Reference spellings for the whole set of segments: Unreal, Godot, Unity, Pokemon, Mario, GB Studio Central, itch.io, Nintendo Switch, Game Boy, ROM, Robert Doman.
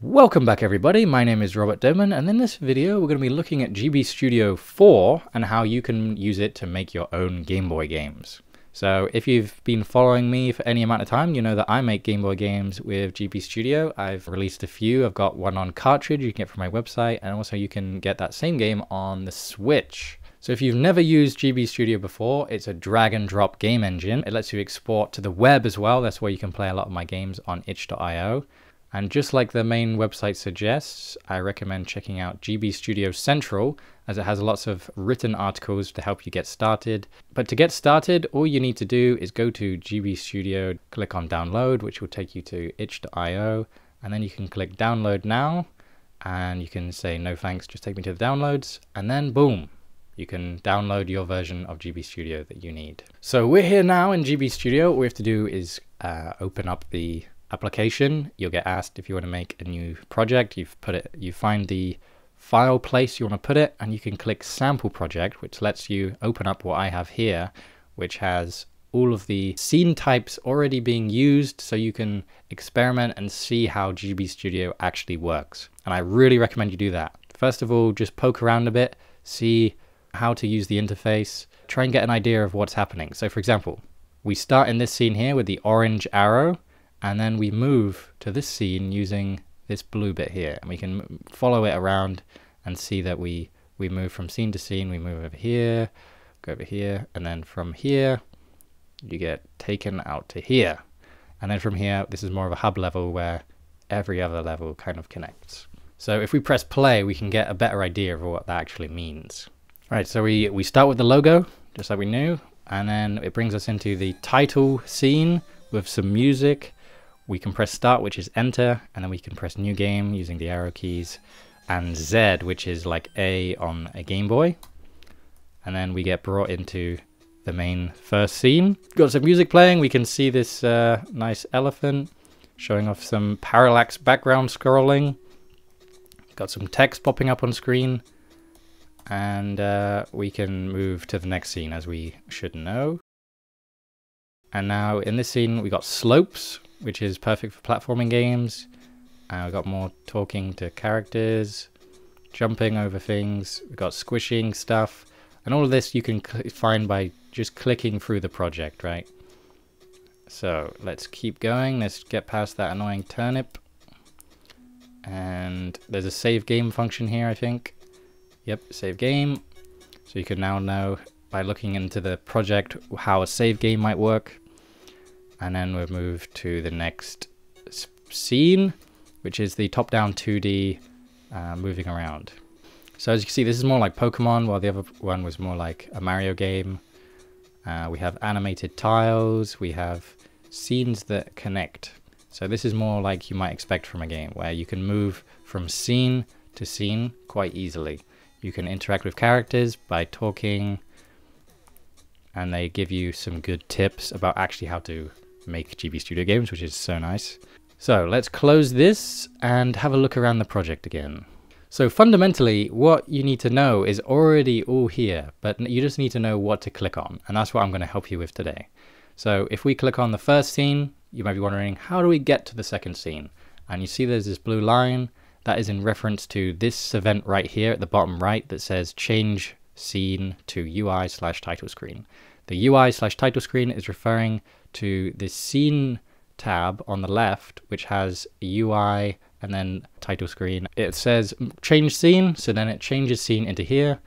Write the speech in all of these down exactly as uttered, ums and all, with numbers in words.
Welcome back everybody, my name is Robert Doman, and in this video we're going to be looking at G B Studio four and how you can use it to make your own Game Boy games. So if you've been following me for any amount of time, you know that I make Game Boy games with G B Studio. I've released a few. I've got one on cartridge you can get from my website, and also you can get that same game on the Switch. So if you've never used G B Studio before, it's a drag and drop game engine. It lets you export to the web as well. That's where you can play a lot of my games on itch dot i o. And just like the main website suggests, I recommend checking out G B Studio Central, as it has lots of written articles to help you get started. But to get started, all you need to do is go to G B Studio, click on download, which will take you to itch dot i o, and then you can click download now, and you can say no thanks, just take me to the downloads, and then boom, you can download your version of G B Studio that you need. So we're here now in G B Studio. All we have to do is uh, open up the application. You'll get asked if you want to make a new project. You've put it, you find the file place you want to put it, and you can click sample project, which lets you open up what I have here, which has all of the scene types already being used, so you can experiment and see how G B Studio actually works. And I really recommend you do that. First of all, just poke around a bit, see how to use the interface, try and get an idea of what's happening. So for example, we start in this scene here with the orange arrow, and then we move to this scene using this blue bit here, and we can follow it around and see that we we move from scene to scene. We move over here, go over here, and then from here you get taken out to here, and then from here this is more of a hub level where every other level kind of connects. So if we press play, we can get a better idea of what that actually means. All right, so we we start with the logo just like we knew, and then it brings us into the title scene with some music. We can press start, which is enter, and then we can press new game using the arrow keys, and Z, which is like A on a Game Boy. And then we get brought into the main first scene. Got some music playing. We can see this uh, nice elephant showing off some parallax background scrolling. Got some text popping up on screen. And uh, we can move to the next scene, as we should know. And now in this scene, we got slopes, which is perfect for platforming games. Uh, we've got more talking to characters, jumping over things, we've got squishing stuff, and all of this you can find by just clicking through the project, right? So let's keep going, let's get past that annoying turnip. And there's a save game function here, I think. Yep, save game. So you can now know by looking into the project how a save game might work. And then we'll move to the next scene, which is the top-down two D uh, moving around. So as you can see, this is more like Pokemon, while the other one was more like a Mario game. Uh, we have animated tiles, we have scenes that connect. So this is more like you might expect from a game, where you can move from scene to scene quite easily. You can interact with characters by talking, and they give you some good tips about actually how to make G B Studio games, which is so nice. So let's close this and have a look around the project again. So fundamentally, what you need to know is already all here, but you just need to know what to click on, and that's what I'm going to help you with today. So if we click on the first scene, you might be wondering, how do we get to the second scene? And you see there's this blue line that is in reference to this event right here at the bottom right that says change scene to U I slash title screen. The U I slash title screen is referring to the scene tab on the left, which has U I and then title screen. It says change scene, so then it changes scene into here.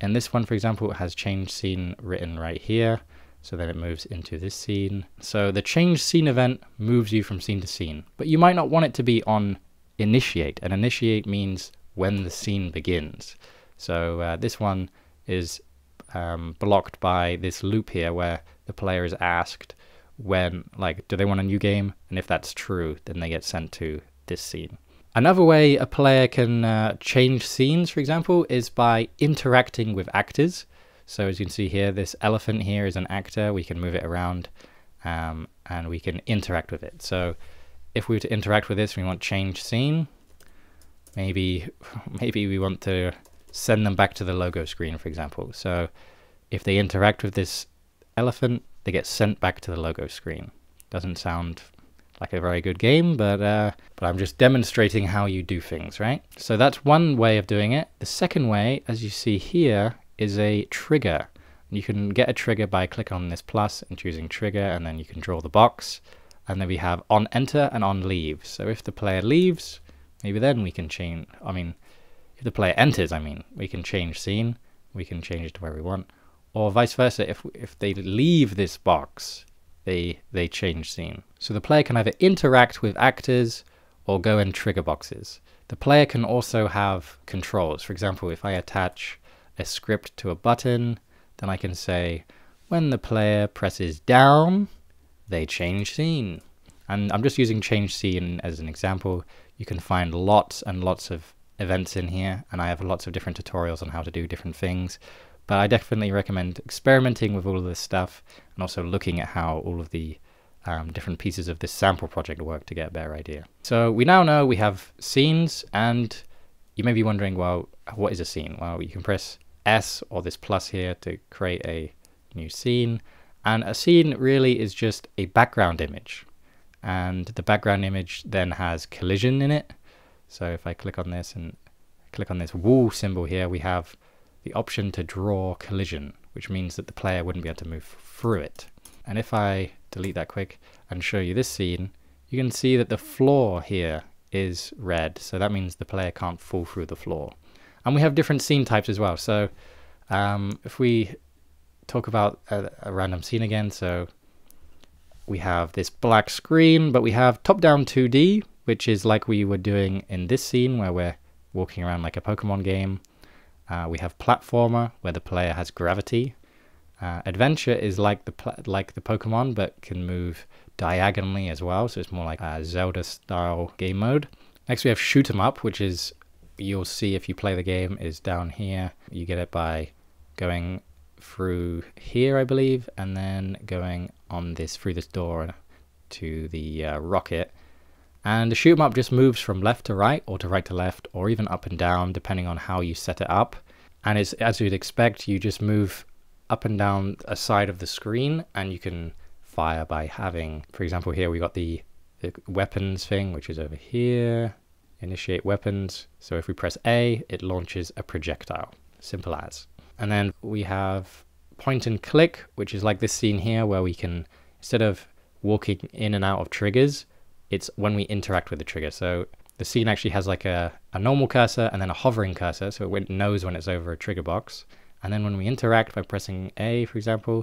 And this one, for example, has change scene written right here. So then it moves into this scene. So the change scene event moves you from scene to scene, but you might not want it to be on initiate, and initiate means when the scene begins. So uh, this one is um, blocked by this loop here where the player is asked when, like, do they want a new game? And if that's true, then they get sent to this scene. Another way a player can uh, change scenes, for example, is by interacting with actors. So as you can see here, this elephant here is an actor. We can move it around um, and we can interact with it. So if we were to interact with this, we want change scene. Maybe, maybe we want to send them back to the logo screen, for example. So if they interact with this elephant, they get sent back to the logo screen. Doesn't sound like a very good game, but uh, but I'm just demonstrating how you do things, right? So that's one way of doing it. The second way, as you see here, is a trigger. You can get a trigger by clicking on this plus and choosing trigger, and then you can draw the box. And then we have on enter and on leave. So if the player leaves, maybe then we can change, I mean, if the player enters, I mean, we can change scene, we can change it to where we want, or vice versa. If if they leave this box, they they change scene. So the player can either interact with actors or go in trigger boxes. The player can also have controls. For example, if I attach a script to a button, then I can say, when the player presses down, they change scene. And I'm just using change scene as an example. You can find lots and lots of events in here, and I have lots of different tutorials on how to do different things. But I definitely recommend experimenting with all of this stuff, and also looking at how all of the um, different pieces of this sample project work to get a better idea. So we now know we have scenes, and you may be wondering, well, what is a scene? Well, you can press S or this plus here to create a new scene. And a scene really is just a background image, and the background image then has collision in it. So if I click on this and click on this wall symbol here, we have the option to draw collision, which means that the player wouldn't be able to move through it. And if I delete that quick and show you this scene, you can see that the floor here is red, so that means the player can't fall through the floor. And we have different scene types as well. So um, if we talk about a, a random scene again, so we have this black screen, but we have top-down two D, which is like we were doing in this scene where we're walking around like a Pokemon game. Uh, we have platformer, where the player has gravity. Uh, adventure is like the pl like the Pokemon, but can move diagonally as well, so it's more like a Zelda-style game mode. Next we have shoot 'em up, which is, you'll see if you play the game, is down here. You get it by going through here, I believe, and then going on this through this door to the uh, rocket. And the shoot 'em up just moves from left to right, or to right to left, or even up and down, depending on how you set it up. And it's, as you'd expect, you just move up and down a side of the screen, and you can fire by having, for example, here we got the, the weapons thing, which is over here. Initiate weapons. So if we press A, it launches a projectile. Simple as. And then we have point and click, which is like this scene here, where we can, instead of walking in and out of triggers, it's when we interact with the trigger. So the scene actually has like a, a normal cursor and then a hovering cursor, so it knows when it's over a trigger box. And then when we interact by pressing A, for example,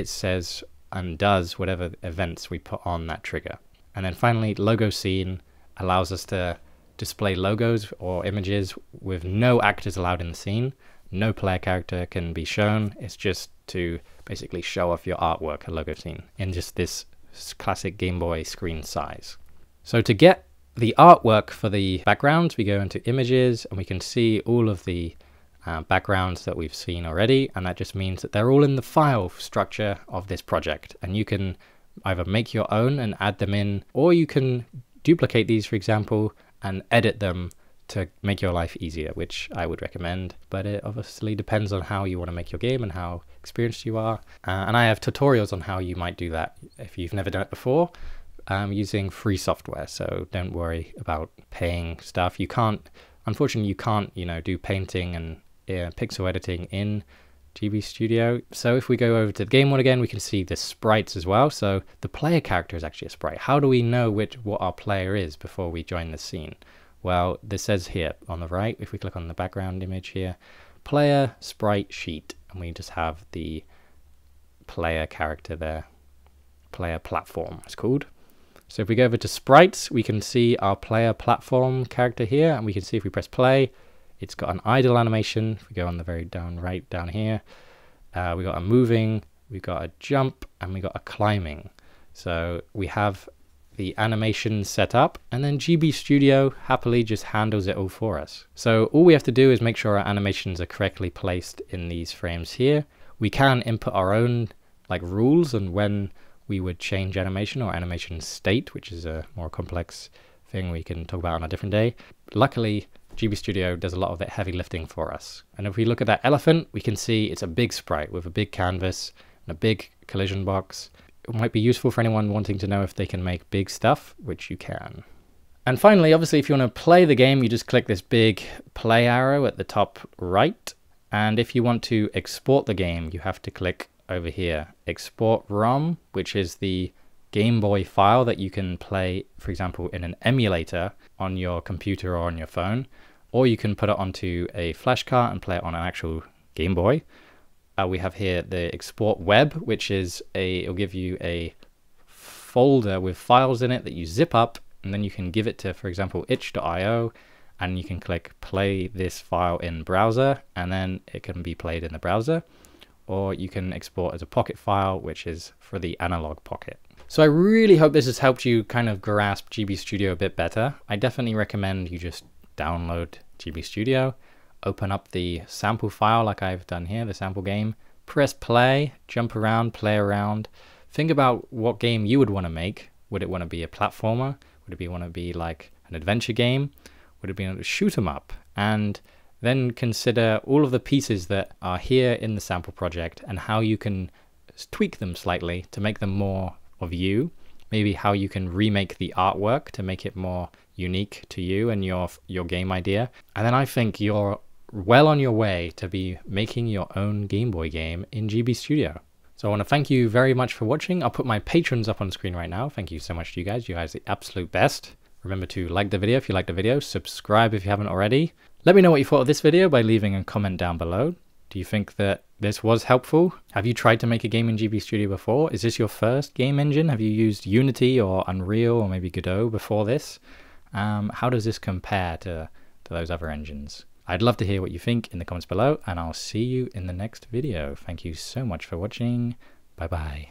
it says and does whatever events we put on that trigger. And then finally, logo scene allows us to display logos or images with no actors allowed in the scene. No player character can be shown. It's just to basically show off your artwork, a logo scene, in just this classic Game Boy screen size. So to get the artwork for the background, we go into images, and we can see all of the uh, backgrounds that we've seen already, and that just means that they're all in the file structure of this project. And you can either make your own and add them in, or you can duplicate these, for example, and edit them to make your life easier, which I would recommend, but it obviously depends on how you want to make your game and how experienced you are. Uh, and I have tutorials on how you might do that if you've never done it before, um, using free software, so don't worry about paying stuff. You can't, unfortunately you can't, you know, do painting and uh, pixel editing in G B Studio. So if we go over to the game one again, we can see the sprites as well. So the player character is actually a sprite. How do we know which what our player is before we join the scene? Well, this says here on the right, if we click on the background image here, player sprite sheet, and we just have the player character there, player platform it's called. So if we go over to sprites, we can see our player platform character here, and we can see if we press play, it's got an idle animation. If we go on the very down right down here, uh, we got a moving, we got a jump, and we got a climbing. So we have the animation set up, and then G B Studio happily just handles it all for us. So all we have to do is make sure our animations are correctly placed in these frames here. We can input our own like rules and when we would change animation or animation state, which is a more complex thing we can talk about on a different day. Luckily, G B Studio does a lot of that heavy lifting for us. And if we look at that elephant, we can see it's a big sprite with a big canvas and a big collision box. might be useful for anyone wanting to know if they can make big stuff, which you can. And finally, obviously, if you want to play the game, you just click this big play arrow at the top right. And if you want to export the game, you have to click over here, export ROM, which is the Game Boy file that you can play, for example, in an emulator on your computer or on your phone, or you can put it onto a flash cart and play it on an actual Game Boy. Uh, we have here the export web, which is a, it'll give you a folder with files in it that you zip up, and then you can give it to, for example, itch dot i o, and you can click play this file in browser, and then it can be played in the browser, or you can export as a pocket file, which is for the analog pocket. So I really hope this has helped you kind of grasp G B Studio a bit better. I definitely recommend you just download G B Studio, open up the sample file like I've done here, the sample game, press play, jump around, play around, think about what game you would want to make. Would it want to be a platformer? Would it be want to be like an adventure game? Would it be a shoot 'em up? And then consider all of the pieces that are here in the sample project and how you can tweak them slightly to make them more of you, maybe how you can remake the artwork to make it more unique to you and your your game idea. And then I think you're well on your way to be making your own Game Boy game in G B Studio. So I want to thank you very much for watching. I'll put my patrons up on screen right now. Thank you so much to you guys. You guys are the absolute best. Remember to like the video if you liked the video, subscribe if you haven't already. Let me know what you thought of this video by leaving a comment down below. Do you think that this was helpful? Have you tried to make a game in G B Studio before? Is this your first game engine? Have you used Unity or Unreal or maybe Godot before this? Um, how does this compare to, to those other engines? I'd love to hear what you think in the comments below, and I'll see you in the next video. Thank you so much for watching. Bye bye.